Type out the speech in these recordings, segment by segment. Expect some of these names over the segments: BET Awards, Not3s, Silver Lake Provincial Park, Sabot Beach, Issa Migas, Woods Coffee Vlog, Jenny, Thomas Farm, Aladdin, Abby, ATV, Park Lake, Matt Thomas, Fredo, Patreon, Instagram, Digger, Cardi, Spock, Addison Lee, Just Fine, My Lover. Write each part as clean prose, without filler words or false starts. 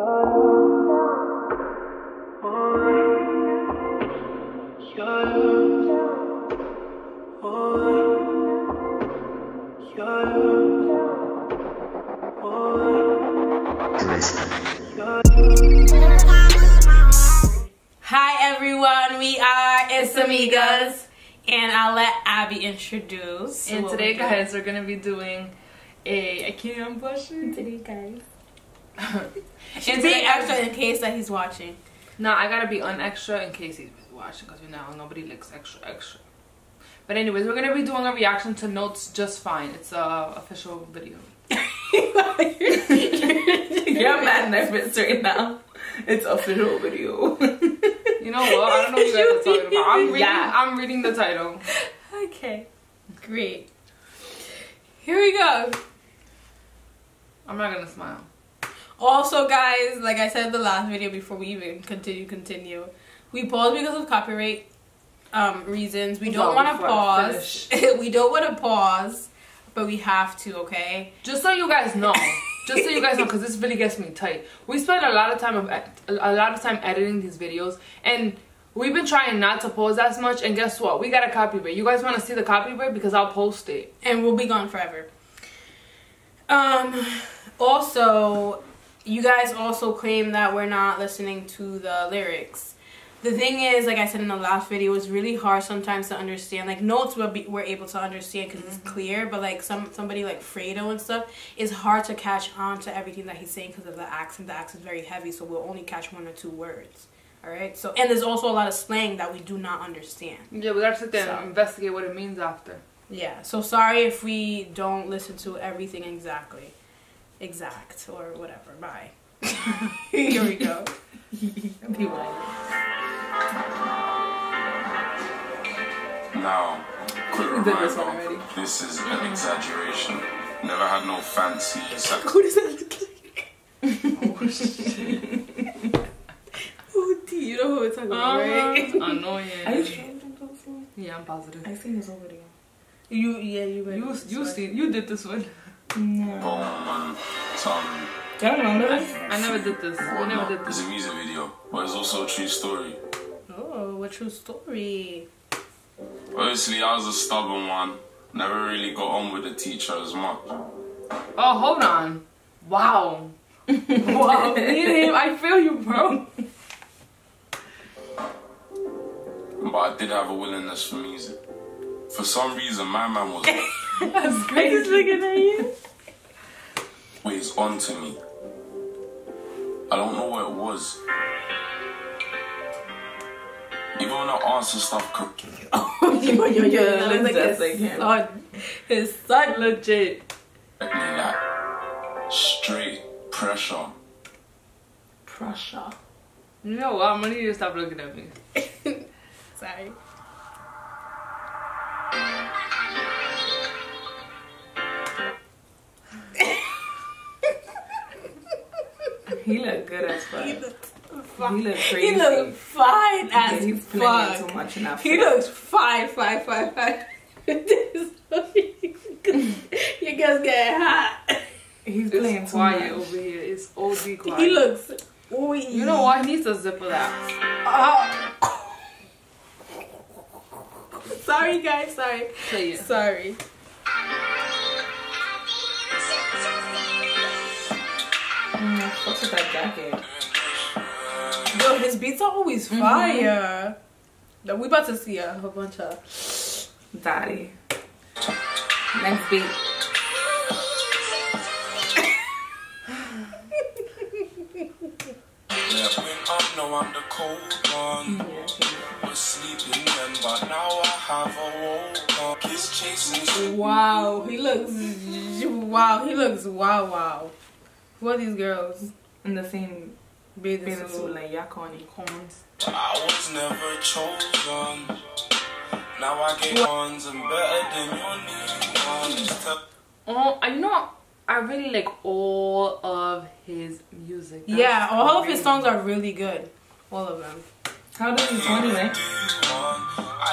Hi everyone, we are Issa Migas, and I'll let Abby introduce. And today, guys, we're gonna be doing a and being extra in case that he's watching. No, I gotta be on extra in case he's watching, because you know nobody likes extra. But anyways, we're gonna be doing a reaction to Notes Just Fine. It's a official video. You're mad nervous right now. It's official video. You know what? I don't know what you guys are talking about. I'm reading the title. Okay. Great. Here we go. I'm not gonna smile. Also, guys, like I said in the last video, before we even continue, we paused because of copyright reasons. We don't want to pause. We don't want to pause, but we have to, okay? Just so you guys know. Just so you guys know, because this really gets me tight. We spend a lot of time editing these videos, and we've been trying not to pause as much, and guess what? We got a copyright. You guys want to see the copyright? Because I'll post it. And we'll be gone forever. Also, you guys also claim that we're not listening to the lyrics. The thing is, like I said in the last video, it's really hard sometimes to understand. Like, notes we're able to understand because it's clear, but like somebody like Fredo and stuff, it's hard to catch on to everything that he's saying because of the accent. The accent's very heavy, so we'll only catch one or two words. All right? So, and there's also a lot of slang that we do not understand. Yeah, we gotta sit there and investigate what it means after. Yeah, so sorry if we don't listen to everything exactly. Exact or whatever. Bye. Here we go. Now, quick reminder, this is an exaggeration. Never had no fancy sex. Who does that look like? Oh, shit. Oh, D, you know who we're talking about, right? Annoying. Are you sure you think that's one? Yeah, I'm positive. I think it's over there. You did this one. No. I never did this. Well, we never did this. It's a music video, but it's also a true story. Oh, a true story. Obviously, I was a stubborn one. Never really got on with the teacher as much. Oh, hold on. Wow. Wow. I feel you, bro. But I did have a willingness for music. For some reason, my man was... That's crazy. I'm just looking at you. Ways onto me. I don't know what it was. Even when I answer stuff cooking. Yo, like his son. His son legit. Like, straight pressure. Pressure. You know what? I'm gonna need you to stop looking at me. Sorry. He look good as fuck. He look crazy. He look fine as he's fuck. He's too much in that. He looks fine. You guys get hot. He's playing quiet over here. It's OD quiet. He looks. Ooh, you know what? He needs a zipper that. Sorry, guys. Sorry. So, yeah. Sorry. What's with that jacket? Yo, his beats are always fire. Now we about to see a whole bunch of daddy. Next beat. Wow, he looks. Wow, he looks. Wow, wow. Who are these girls in the same bathing suit like Yakoni Combs? I was never chosen. Now I get ones and better than your name. Oh, I know. I really like all of his music. That's all of his songs are really good. All of them. How does he sound anyway? I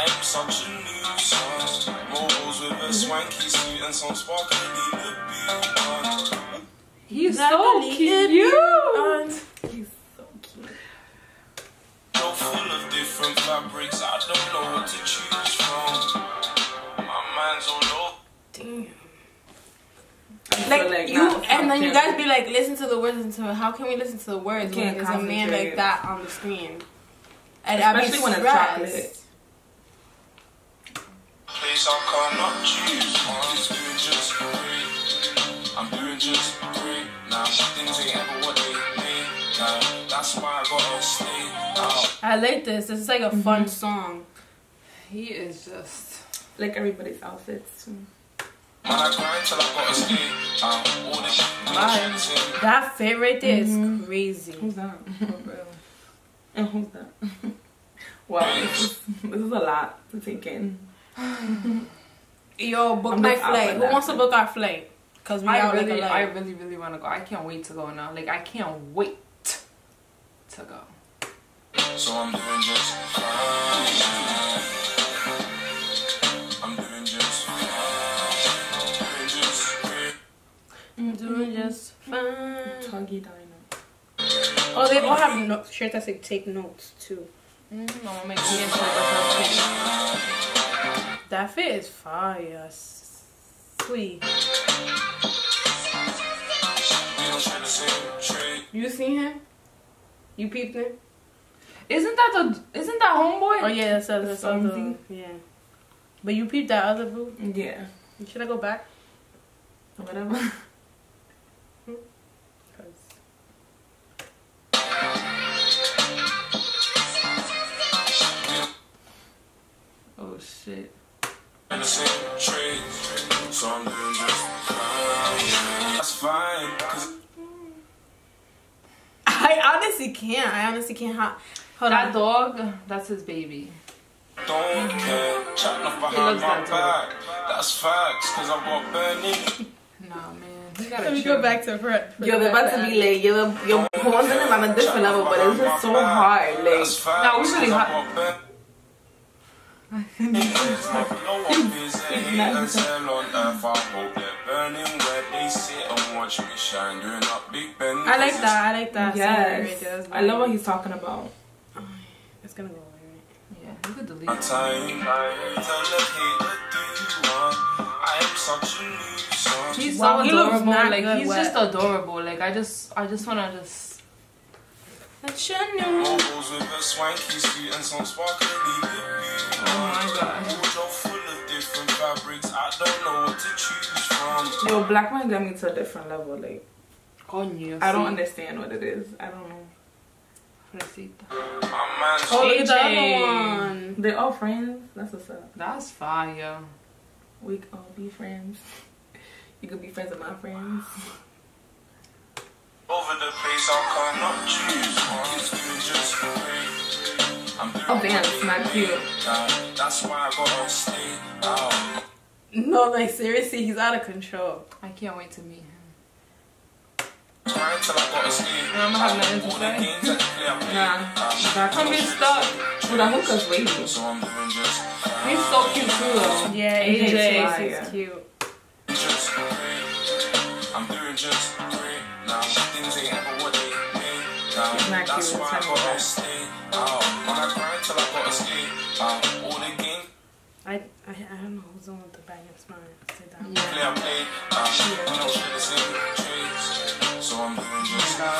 am such a new song. Morals with a swanky suit and some sparkly. He's so cute. He's so cute. I'm full of different fabrics. I don't know what to choose from. My mind's on low. Damn. Like you, and then you guys be like, listen to the words. How can we listen to the words when there's a man like that on the screen? And especially when it's chocolate. Please, I cannot choose. I'm doing just great. Now things ain't ever what they mean. Now that's why I gotta stay out. I like this. This is like a fun song. He is just like everybody's outfits too. That fit right there is crazy. Who's that? For real. And who's that? Wow, this is a lot to take in. Yo, book my flight. Who wants to book our flight? Cause we I really want to go. I can't wait to go now. Like I can't wait to go. So I'm doing just fine. I'm doing just fine. Tuggy diner. Oh, they all have shirts that say take notes too. No, make me that fit is fire. Sweet. You seen him? You peeped him? Isn't that homeboy? Oh yeah, that's other. Yeah. But you peeped that other boo? Yeah. Should I go back? Whatever. Oh shit. So I'm doing just fine. That's fine. I honestly can't. Hold on. That dog, that's his baby. Don't care. Chatting up behind my back. That's facts, cause I got burning. Nah, man. Let me go back to front. Yo, they're about to be late. You're born in a different level, but it's just so hard. Like, no, it's really hard. I like that. Yes. I love what he's talking about. It's gonna go away, right? Yeah, you could delete it. He's so adorable. Like he's just adorable. Like I just wanna Yo, Black Man got me to a different level. Like, I don't understand what it is. I don't know. Oh, look at the other one. They're all friends. That's what's up. That's fire. We could all be friends. You could be friends with my friends. Over the place, I cannot choose. Oh damn, it's not cute. That's why I gotta stay out. No, like seriously, he's out of control. I can't wait to meet him. I'm gonna have nothing to say. Nah, I'm being stuck. With a hooker's waiting. He's so cute too though. Yeah, AJ is cute. I'm doing just great. Now things ain't ever what they mean. That's why I gotta stay out. I grind till I gotta stay out. All the game. I don't know who's the one with the bag and smile. So I'm doing just fine. I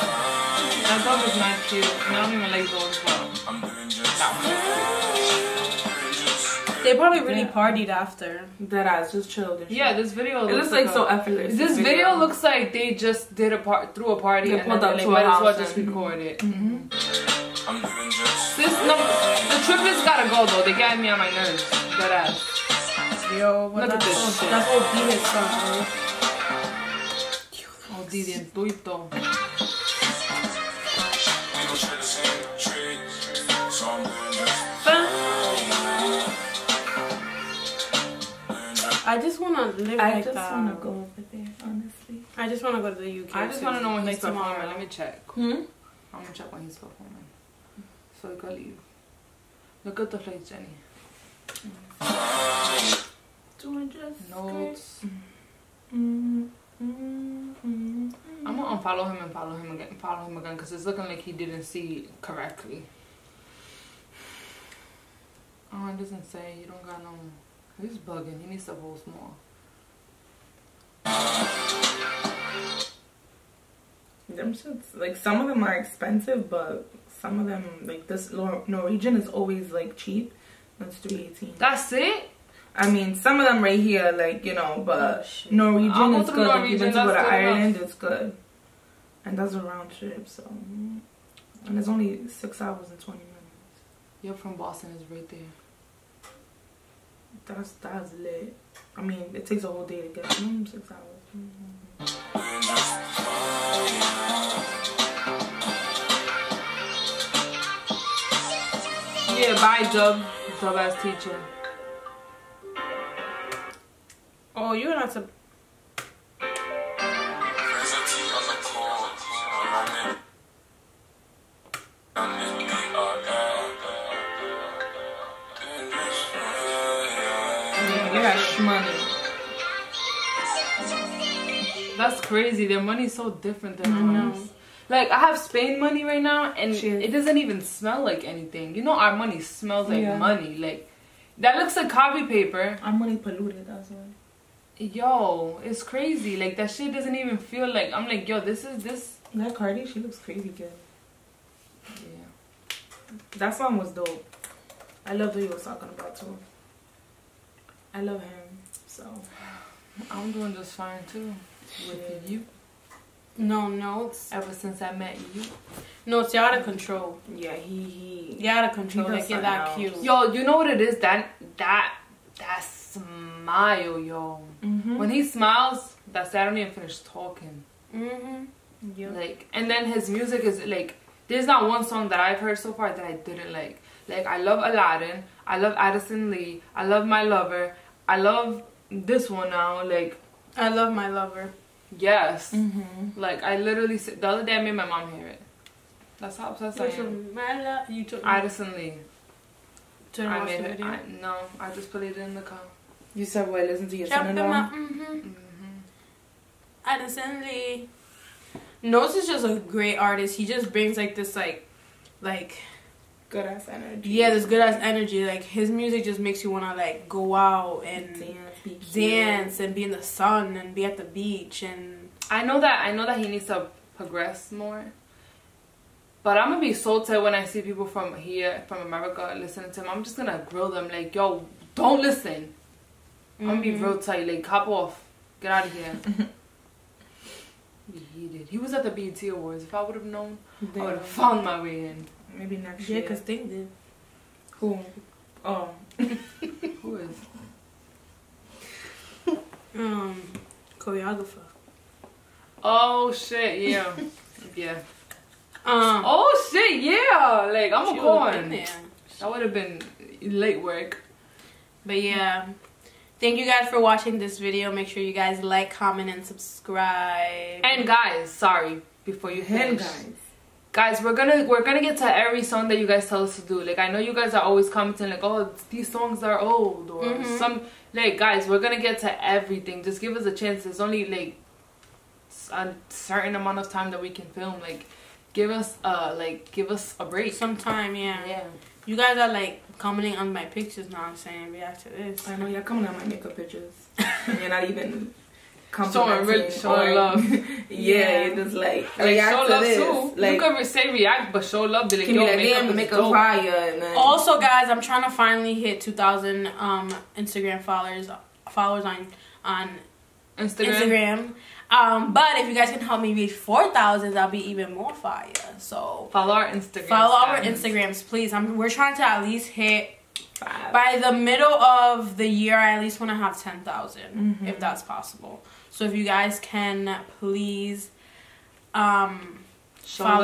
thought it was not cute. I don't even like those ones. I'm doing just fine. They probably really partied after. Deadass, just chilled. Yeah, this video looks like so effortless. This video looks like they just did a party and then they might as well just record it. I'm doing just fine. The triplets gotta go though. They got me on my nerves. Deadass. Yo, look at this. That's OD his son, bro. OD de intuito. I just wanna live like that. I just wanna go over there, honestly. I just wanna go to the UK. I just wanna know when he's performing. Let me check. I'm gonna check when he's performing. So I gotta leave. Look at the place, Jenny. Notes. I'm gonna gonna follow him and follow him again, follow him again, because it's looking like he didn't see correctly. Oh, it doesn't say. You don't got no. He's bugging. He needs to post more. Them shits, like, some of them are expensive, but some of them, like, this Norwegian is always, like, cheap. That's $3.18. That's it? I mean, some of them right here, like, you know, but Norwegian is good. Norwegian, if you go to Ireland, it's good. And that's a round trip, so. And it's only 6 hours and 20 minutes. You're from Boston, is right there. That's lit. I mean, it takes a whole day to get 6 hours. Yeah, bye, Dub ass teacher. Oh, you're not to. That's crazy. Their money's so different than ours. Like, I have Spain money right now, and it doesn't even smell like anything. You know, our money smells like money. Like, that looks like copy paper. Our money polluted as well. Yo, it's crazy. Like, that shit doesn't even feel like. I'm like, yo, this is this. That Cardi, she looks crazy good. Yeah. That song was dope. I love what you were talking about too. I love him, so. I'm doing just fine too. With you? No notes. Ever since I met you. Notes, you're out of control. Yeah, you're out of control. Like, you're that cute. Yo, you know what it is? That smile, yo. When he smiles, that's it. I don't even finish talking. Yep. Like, and then his music is like, there's not one song that I've heard so far that I didn't like. Like, I love Aladdin. I love Addison Lee. I love My Lover. I love this one now. Like, I love My Lover. Yes. Like, I literally the other day I made my mom hear it. That's how obsessed I am. You took Addison Lee. I made it. No, I just put it in the car. You said, "Well, listen to your son-in-law." Addison Lee. Notes is just a great artist. He just brings like this, like good ass energy. Yeah, this good ass energy. Like, his music just makes you wanna like go out and dance and be in the sun and be at the beach. And I know that he needs to progress more. But I'm gonna be so tight when I see people from here, from America, listening to him. I'm just gonna grill them like, yo, don't listen. I'm gonna be real tight. Like, hop off, get out of here. He was at the BET Awards. If I would have known, I would have found my way in. Maybe next year. Yeah, because Sting did. Who? Oh. Who is? Choreographer. Oh, shit, yeah. Yeah. Oh, shit, yeah. Like, I'm a corn. That would have been late work. But, yeah. Thank you guys for watching this video. Make sure you guys like, comment, and subscribe. And, guys, sorry. Before you hit, guys, we're gonna get to every song that you guys tell us to do. Like, I know you guys are always commenting like, oh, these songs are old or some. Like, guys, we're gonna get to everything. Just give us a chance. There's only like a certain amount of time that we can film. Like, give us a break. Sometime, yeah. Yeah. You guys are like commenting on my pictures now. I'm saying react to this. I know you're commenting on my makeup pictures. And you're not even. So really show love. Yeah, you're just like show love too. Like, you could say react, but show love. Be like, yo, make a fire. And then... Also, guys, I'm trying to finally hit 2,000 Instagram followers on Instagram. But if you guys can help me reach 4,000, I'll be even more fire. So follow our Instagram. Follow our Instagrams, please. We're trying to at least hit. By the middle of the year, I at least want to have 10,000, if that's possible. So if you guys can, please follow.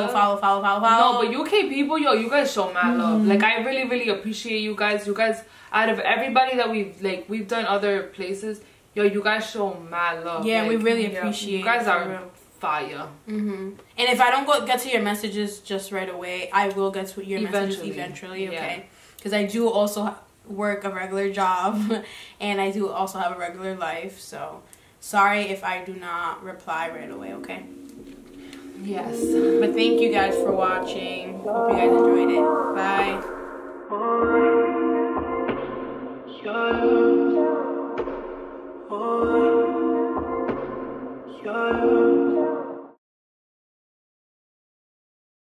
No, but UK people, yo, you guys show mad love. Like, I really, really appreciate you guys. You guys, out of everybody that we've done other places, yo, you guys show mad love. Yeah, like, we really appreciate you guys are fire. And if I don't get to your messages just right away, I will get to your messages eventually. Okay. Yeah. Because I do also work a regular job, and I do also have a regular life. So, sorry if I do not reply right away, okay? yes, but thank you guys for watching. Hope you guys enjoyed it. Bye.